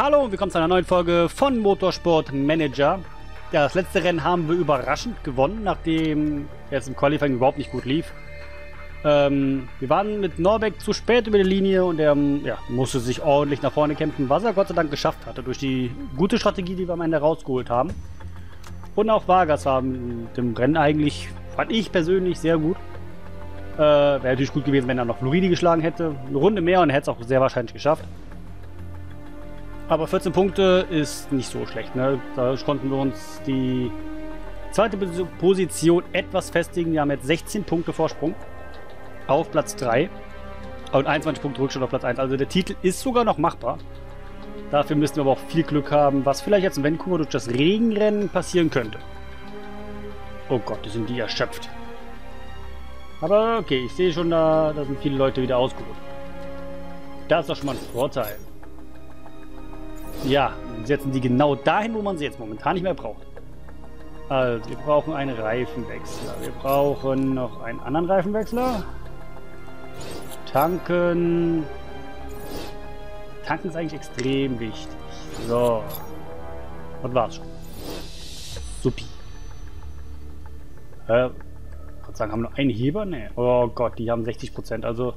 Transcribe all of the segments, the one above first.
Hallo und willkommen zu einer neuen Folge von Motorsport Manager. Ja, das letzte Rennen haben wir überraschend gewonnen, nachdem jetzt im Qualifying überhaupt nicht gut lief. Wir waren mit Norbeck zu spät über die Linie und er musste sich ordentlich nach vorne kämpfen, was er Gott sei Dank geschafft hatte durch die gute Strategie, die wir am Ende rausgeholt haben. Und auch Vargas war mit dem Rennen eigentlich, fand ich persönlich, sehr gut. Wäre natürlich gut gewesen, wenn er noch Floridi geschlagen hätte. Eine Runde mehr und er hätte es auch sehr wahrscheinlich geschafft. Aber 14 Punkte ist nicht so schlecht, ne? Da konnten wir uns die zweite Position etwas festigen. Wir haben jetzt 16 Punkte Vorsprung auf Platz 3 und 21 Punkte Rückstand auf Platz 1. Also der Titel ist sogar noch machbar. Dafür müssen wir aber auch viel Glück haben, was vielleicht jetzt in Vancouver durch das Regenrennen passieren könnte. Oh Gott, die sind die erschöpft. Aber okay, ich sehe schon, da sind viele Leute wieder ausgeruht. Das ist doch schon mal ein Vorteil. Ja, setzen die genau dahin, wo man sie jetzt momentan nicht mehr braucht. Also, wir brauchen einen Reifenwechsler. Wir brauchen noch einen anderen Reifenwechsler. Tanken. Tanken ist eigentlich extrem wichtig. So. Und war's schon. Supi. Sagen, haben wir noch einen Heber? Ne. Oh Gott, die haben 60%. Also,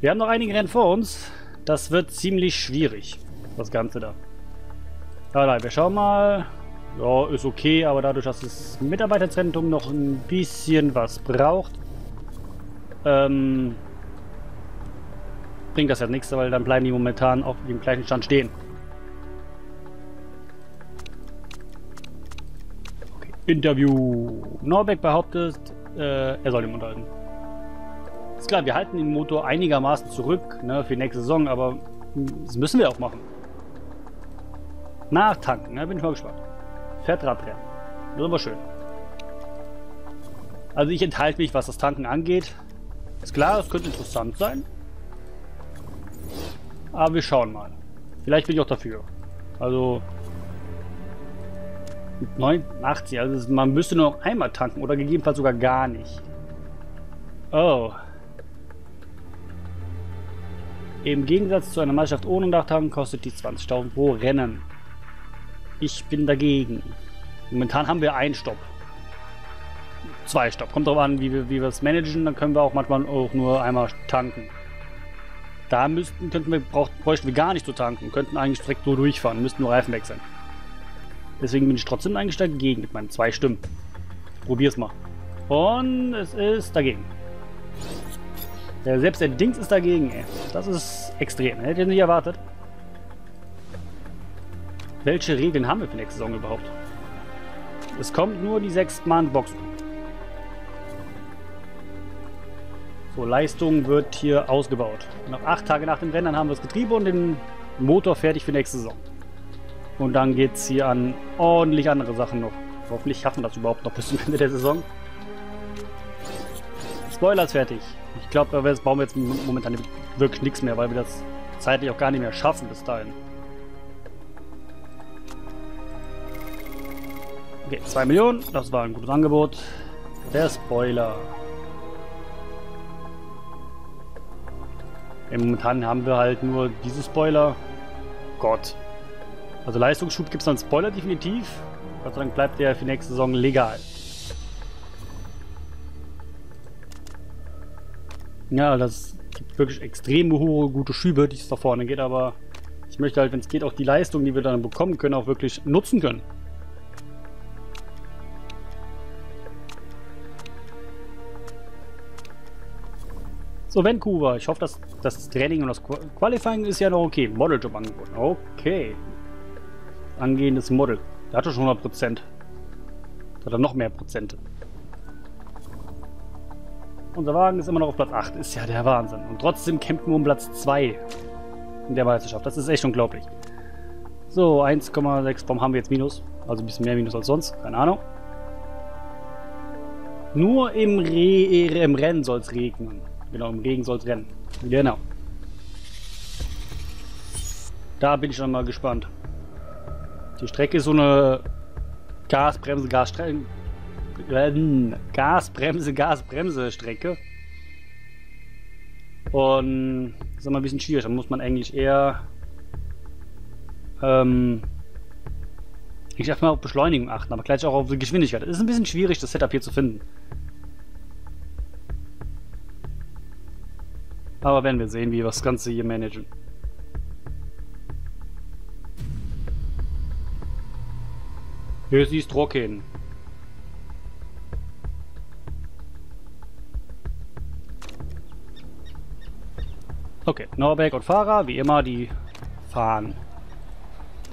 wir haben noch einige Rennen vor uns. Das wird ziemlich schwierig, das Ganze da. Ja, nein, wir schauen mal. Ja, ist okay, aber dadurch, dass das Mitarbeiterzentrum noch ein bisschen was braucht, bringt das ja nichts, weil dann bleiben die momentan auf dem gleichen Stand stehen. Okay. Interview. Norbeck behauptet, er soll ihn unterhalten. Ist klar, wir halten den Motor einigermaßen zurück, ne, für die nächste Saison, aber das müssen wir auch machen. Nachtanken, ne, bin ich mal gespannt. Fettradrennen. Das ist aber schön. Also ich enthalte mich, was das Tanken angeht. Ist klar, es könnte interessant sein. Aber wir schauen mal. Vielleicht bin ich auch dafür. Also 89, also man müsste nur noch einmal tanken oder gegebenenfalls sogar gar nicht. Oh. Im Gegensatz zu einer Mannschaft ohne Nachtanken kostet die 20.000 pro Rennen. Ich bin dagegen. Momentan haben wir einen Stopp. Zwei Stopp. Kommt drauf an, wie wir es managen. Dann können wir auch manchmal auch nur einmal tanken. Da bräuchten wir gar nicht zu tanken. Könnten eigentlich direkt so durchfahren. Müssten nur Reifen wechseln. Deswegen bin ich trotzdem eingestellt gegen mit meinen 2 Stimmen. Probier's mal. Und es ist dagegen. Ja, selbst der Dings ist dagegen, ey. Das ist extrem. Hätte ich nicht erwartet. Welche Regeln haben wir für nächste Saison überhaupt? Es kommt nur die 6-Mann-Boxen. So, Leistung wird hier ausgebaut. Noch 8 Tage nach dem Rennen, dann haben wir das Getriebe und den Motor fertig für nächste Saison. Und dann geht es hier an ordentlich andere Sachen noch. Hoffentlich schaffen wir das überhaupt noch bis zum Ende der Saison. Spoiler ist fertig. Ich glaube, wir bauen jetzt momentan wirklich nichts mehr, weil wir das zeitlich auch gar nicht mehr schaffen bis dahin. Okay, 2 Millionen. Das war ein gutes Angebot. Der Spoiler. Ja, momentan haben wir halt nur diese Spoiler. Gott. Also Leistungsschub gibt es dann Spoiler definitiv. Gott sei Dank bleibt der für die nächste Saison legal. Ja, das gibt wirklich extrem hohe, gute Schübe, die es da vorne geht, aber ich möchte halt, wenn es geht, auch die Leistung, die wir dann bekommen können, auch wirklich nutzen können. So, Vancouver. Ich hoffe, dass das Training und das Qualifying ist ja noch okay. Modeljob angeboten. Okay. Angehendes Model. Der hatte schon 100%. Da hat er noch mehr Prozente. Unser Wagen ist immer noch auf Platz 8. Ist ja der Wahnsinn. Und trotzdem kämpfen wir um Platz 2 in der Meisterschaft. Das ist echt unglaublich. So, 1,6. Warum haben wir jetzt Minus? Also ein bisschen mehr Minus als sonst. Keine Ahnung. Nur im Rennen soll es regnen. Genau, im Regen soll es rennen. Genau. Da bin ich schon mal gespannt. Die Strecke ist so eine Gasbremse-Gasbremse-Strecke. Und das ist immer ein bisschen schwierig. Dann muss man eigentlich eher ich darf mal auf Beschleunigung achten, aber gleich auch auf die Geschwindigkeit. Es ist ein bisschen schwierig, das Setup hier zu finden. Aber werden wir sehen, wie wir das Ganze hier managen. Hier ist trocken. Okay, Norberg und Fahrer, wie immer, die fahren.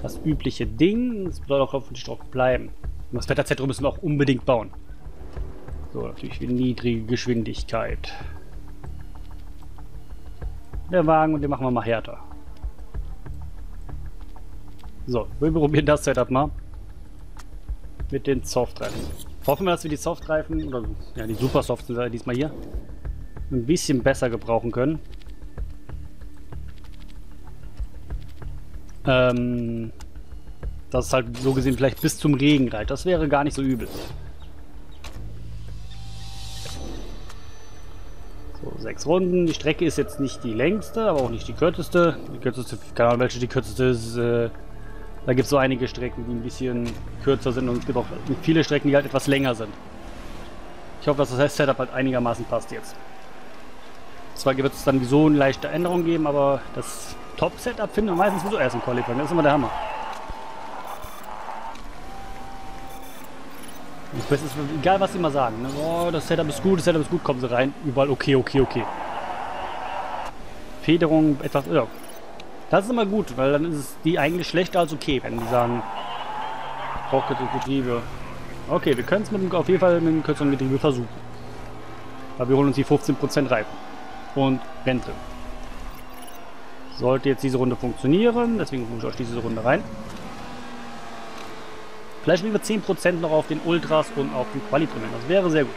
Das übliche Ding, das soll auch hoffentlich drauf bleiben. Und das Wetterzentrum müssen wir auch unbedingt bauen. So, natürlich niedrige Geschwindigkeit. Der Wagen, und den machen wir mal härter. So, wir probieren das Setup mal. Mit den Softreifen. Hoffen wir, dass wir die Softreifen, oder ja, die Supersofts sind ja diesmal hier, ein bisschen besser gebrauchen können. Das ist halt so gesehen vielleicht bis zum Regen reicht. Das wäre gar nicht so übel. So, 6 Runden. Die Strecke ist jetzt nicht die längste, aber auch nicht die kürzeste. Die kürzeste, keine Ahnung welche die kürzeste ist. Da gibt es so einige Strecken, die ein bisschen kürzer sind, und es gibt auch viele Strecken, die halt etwas länger sind. Ich hoffe, dass das Setup halt einigermaßen passt jetzt. Zwar wird es dann so eine leichte Änderung geben, aber das Top-Setup finden wir meistens sowieso erst im Qualifying. Das ist immer der Hammer. Das Beste ist, egal was sie immer sagen, ne? Oh, das Setup ist gut, kommen sie rein. Überall okay, okay, okay. Federung, etwas... Ja. Das ist immer gut, weil dann ist es die eigentlich schlechter als okay, wenn die sagen, braucht jetzt ein Getriebe. Okay, wir können es auf jeden Fall mit einem kürzeren Getriebe versuchen. Aber wir holen uns die 15% Reifen und Rente. Sollte jetzt diese Runde funktionieren, deswegen rufe ich euch diese Runde rein. Vielleicht nehmen wir 10% noch auf den Ultras und auf den Quali drin. Das wäre sehr gut.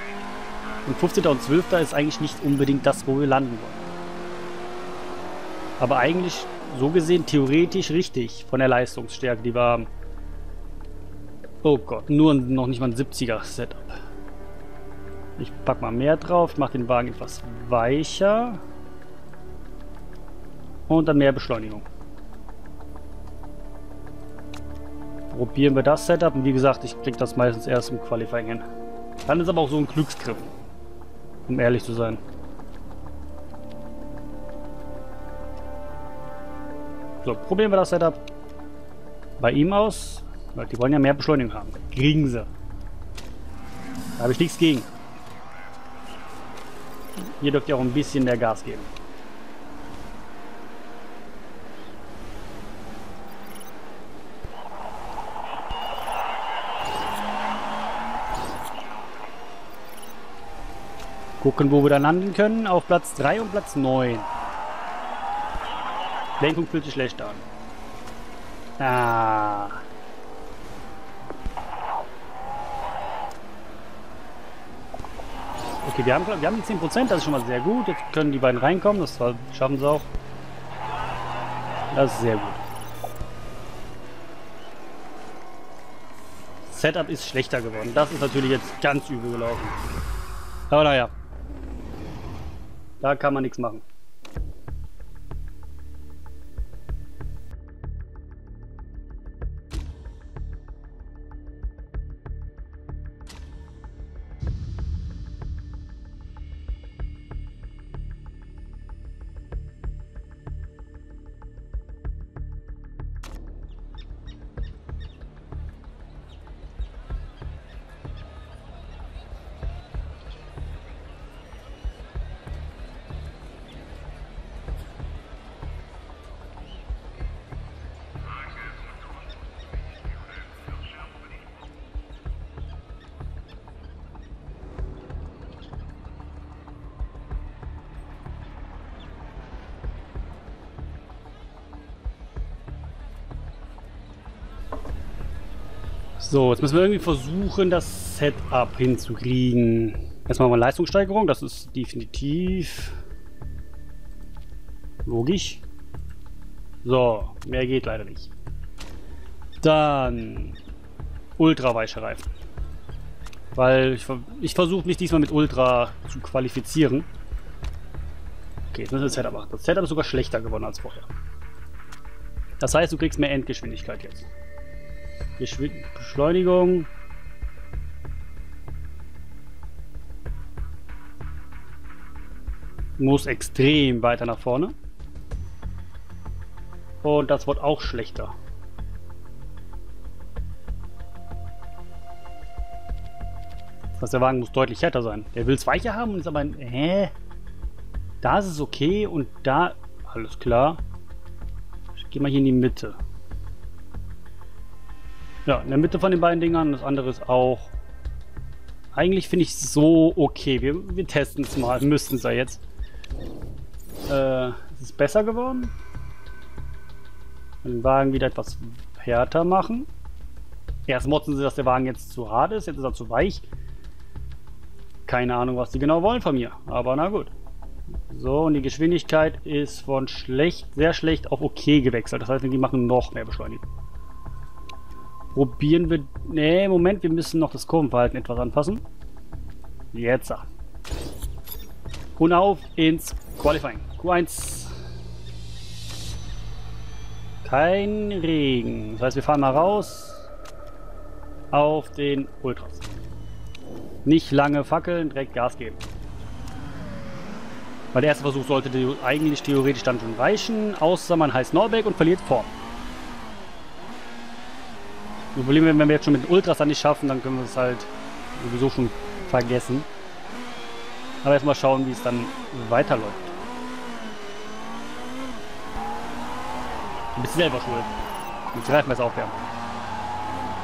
Und 15. und 12. ist eigentlich nicht unbedingt das, wo wir landen wollen. Aber eigentlich, so gesehen, theoretisch richtig von der Leistungsstärke, die wir haben. Oh Gott, nur noch nicht mal ein 70er Setup. Ich pack mal mehr drauf, ich mache den Wagen etwas weicher. Und dann mehr Beschleunigung. Probieren wir das Setup. Und wie gesagt, ich kriege das meistens erst im Qualifying hin. Dann ist aber auch so ein Glücksgriff, um ehrlich zu sein. So, probieren wir das Setup bei ihm aus. Weil die wollen ja mehr Beschleunigung haben. Kriegen sie. Da habe ich nichts gegen. Hier dürft ihr auch ein bisschen mehr Gas geben. Gucken, wo wir dann landen können. Auf Platz 3 und Platz 9. Lenkung fühlt sich schlecht an. Ah. Okay, wir haben die 10%, das ist schon mal sehr gut. Jetzt können die beiden reinkommen, das schaffen sie auch. Das ist sehr gut. Setup ist schlechter geworden. Das ist natürlich jetzt ganz übel gelaufen. Aber naja. Da kann man nichts machen. So, jetzt müssen wir irgendwie versuchen, das Setup hinzukriegen. Erstmal mal Leistungssteigerung, das ist definitiv logisch. So, mehr geht leider nicht. Dann ultraweiche Reifen. Weil ich versuche mich diesmal mit Ultra zu qualifizieren. Okay, jetzt müssen wir das Setup machen. Das Setup ist sogar schlechter geworden als vorher. Das heißt, du kriegst mehr Endgeschwindigkeit jetzt. Beschleunigung. Muss extrem weiter nach vorne. Und das wird auch schlechter. Das heißt, der Wagen muss deutlich härter sein. Der will es weicher haben und ist aber ein... Hä? Da ist es okay und da... Alles klar. Ich gehe mal hier in die Mitte. Ja, in der Mitte von den beiden Dingern. Das andere ist auch... Eigentlich finde ich es so okay. Wir testen es mal. Müssen es ja jetzt. Ist es besser geworden? Den Wagen wieder etwas härter machen. Erst motzen sie, dass der Wagen jetzt zu hart ist. Jetzt ist er zu weich. Keine Ahnung, was die genau wollen von mir. Aber na gut. So, und die Geschwindigkeit ist von schlecht, sehr schlecht auf okay gewechselt. Das heißt, die machen noch mehr Beschleunigung. Probieren wir... Ne, Moment, wir müssen noch das Kurvenverhalten etwas anpassen. Jetzt. Und auf ins Qualifying. Q1. Kein Regen. Das heißt, wir fahren mal raus auf den Ultras. Nicht lange fackeln, direkt Gas geben. Weil der erste Versuch sollte eigentlich theoretisch dann schon reichen, außer man heißt Norbeck und verliert Form. Das Problem ist, wenn wir jetzt schon mit den Ultras dann nicht schaffen, dann können wir es halt sowieso schon vergessen. Aber erstmal schauen, wie es dann weiterläuft. Du bist selber schuld. Mit Reifenmesser aufwärmen.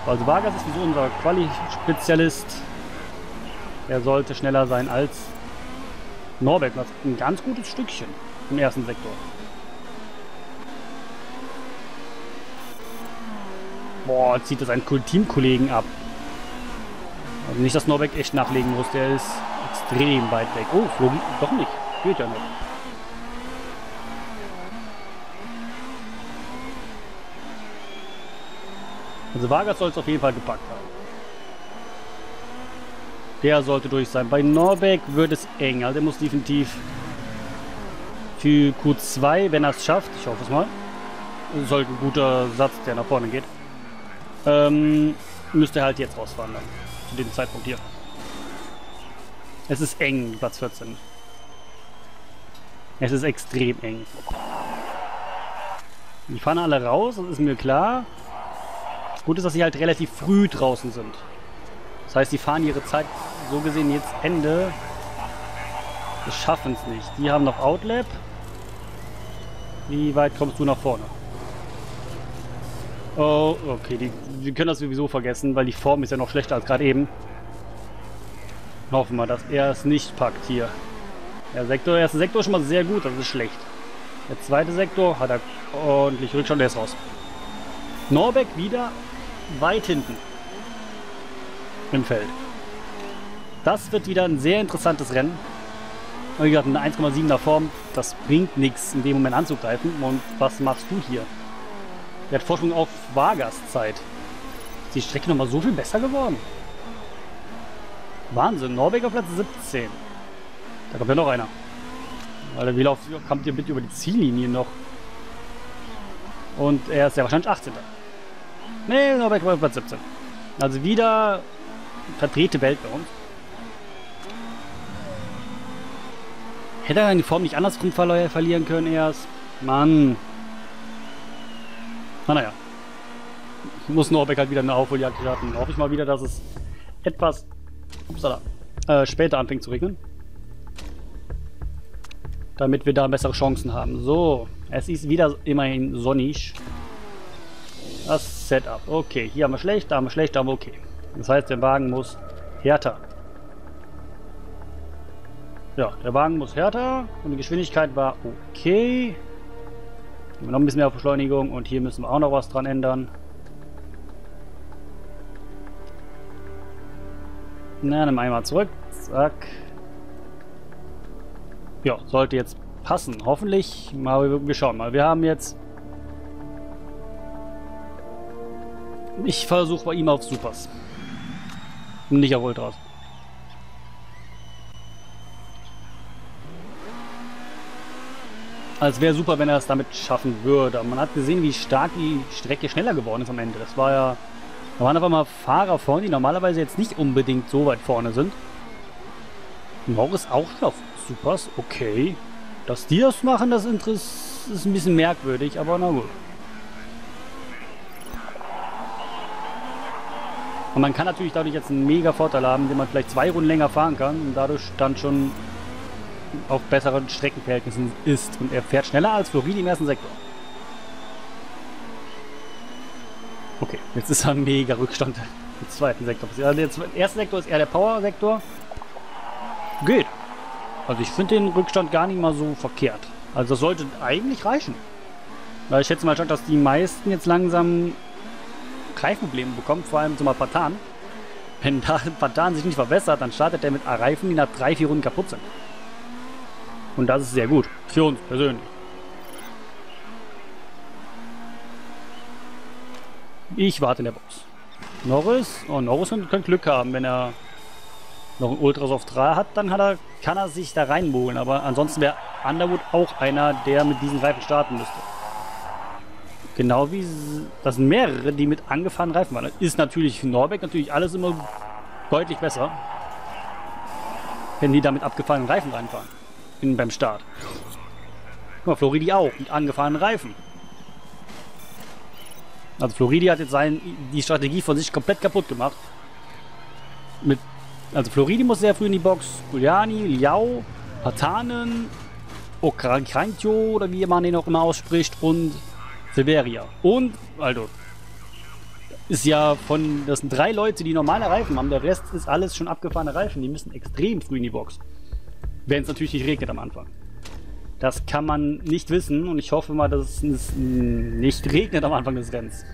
Also Vargas ist sowieso unser Quali-Spezialist. Er sollte schneller sein als Norbeck. Das ist ein ganz gutes Stückchen im ersten Sektor. Boah, zieht das einen Teamkollegen ab. Also nicht, dass Norbeck echt nachlegen muss. Der ist extrem weit weg. Oh, Flogen, doch nicht. Geht ja noch. Also Vargas soll es auf jeden Fall gepackt haben. Der sollte durch sein. Bei Norbeck wird es eng. Also der muss definitiv für Q2, wenn er es schafft. Ich hoffe es mal. Das soll ein guter Satz, der nach vorne geht. Müsste halt jetzt rausfahren dann. Zu dem Zeitpunkt hier. Es ist eng, Platz 14. Es ist extrem eng. Die fahren alle raus, das ist mir klar. Gut ist, dass sie halt relativ früh draußen sind. Das heißt, die fahren ihre Zeit so gesehen jetzt Ende. Wir schaffen es nicht. Die haben noch Outlap. Wie weit kommst du nach vorne? Oh, okay, die können das sowieso vergessen, weil die Form ist ja noch schlechter als gerade eben. Hoffen wir, dass er es nicht packt hier. Der erste Sektor ist schon mal sehr gut, das ist schlecht. Der zweite Sektor hat er ordentlich Rückstand, der ist raus. Norbeck wieder weit hinten im Feld. Das wird wieder ein sehr interessantes Rennen. Wie gesagt, eine 1,7er Form, das bringt nichts in dem Moment anzugreifen. Und was machst du hier? Der hat Vorsprung auf Vargas Zeit. Ist die Strecke nochmal so viel besser geworden? Wahnsinn, Norbeck auf Platz 17. Da kommt ja noch einer. Alter, wie lauft ihr? Kommt ihr bitte über die Ziellinie noch? Und er ist ja wahrscheinlich 18. Nee, Norbeck war auf Platz 17. Also wieder verdrehte Welt bei uns. Hätte er die Form nicht andersrum verlieren können erst? Mann. Naja, muss Norbeck halt wieder eine Aufholjagd starten. Hoffe ich mal wieder, dass es etwas später anfängt zu regnen. Damit wir da bessere Chancen haben. So, es ist wieder immerhin sonnig. Das Setup. Okay, hier haben wir schlecht, da haben wir schlecht, da haben wir okay. Das heißt, der Wagen muss härter. Ja, der Wagen muss härter und die Geschwindigkeit war okay. Noch ein bisschen mehr auf Beschleunigung und hier müssen wir auch noch was dran ändern. Na, nimm einmal zurück. Zack. Ja, sollte jetzt passen. Hoffentlich. Mal, wir schauen mal. Wir haben jetzt... Ich versuche bei ihm auf Supers. Nicht auf Ultras. Also wäre super, wenn er es damit schaffen würde. Man hat gesehen, wie stark die Strecke schneller geworden ist am Ende. Das war ja, da waren einfach mal Fahrer vorne, die normalerweise jetzt nicht unbedingt so weit vorne sind. Norris auch schon auf Supers, okay. Dass die das machen, das ist ein bisschen merkwürdig, aber na gut. Und man kann natürlich dadurch jetzt einen mega Vorteil haben, den man vielleicht 2 Runden länger fahren kann und dadurch dann schon auf besseren Streckenverhältnissen ist. Und er fährt schneller als Floridi im ersten Sektor. Okay, jetzt ist er ein mega Rückstand im zweiten Sektor. Also der erste Sektor ist eher der Power-Sektor. Geht. Also ich finde den Rückstand gar nicht mal so verkehrt. Also das sollte eigentlich reichen. Weil ich schätze mal stark, dass die meisten jetzt langsam Reifenprobleme bekommen, vor allem zum Partan. Wenn da Partan sich nicht verbessert, dann startet er mit Reifen, die nach 3-4 Runden kaputt sind. Und das ist sehr gut. Für uns persönlich. Ich warte in der Box. Norris. Oh, Norris kann Glück haben. Wenn er noch ein Ultrasoft 3 hat, dann kann er sich da reinmogeln. Aber ansonsten wäre Underwood auch einer, der mit diesen Reifen starten müsste. Genau wie das sind mehrere, die mit angefahrenen Reifen waren. Ist natürlich Norbeck natürlich alles immer deutlich besser, wenn die da mit abgefahrenen Reifen reinfahren. Beim Start. Guck mal, Floridi auch mit angefahrenen Reifen. Also Floridi hat jetzt die Strategie von sich komplett kaputt gemacht. Also Floridi muss sehr früh in die Box. Guliani, Liao, Patanen, Ocranco oder wie man den auch immer ausspricht und Severia. Und, also, ist ja das sind 3 Leute, die normale Reifen haben. Der Rest ist alles schon abgefahrene Reifen. Die müssen extrem früh in die Box. Wenn es natürlich nicht regnet am Anfang. Das kann man nicht wissen und ich hoffe mal, dass es nicht regnet am Anfang des Rennens.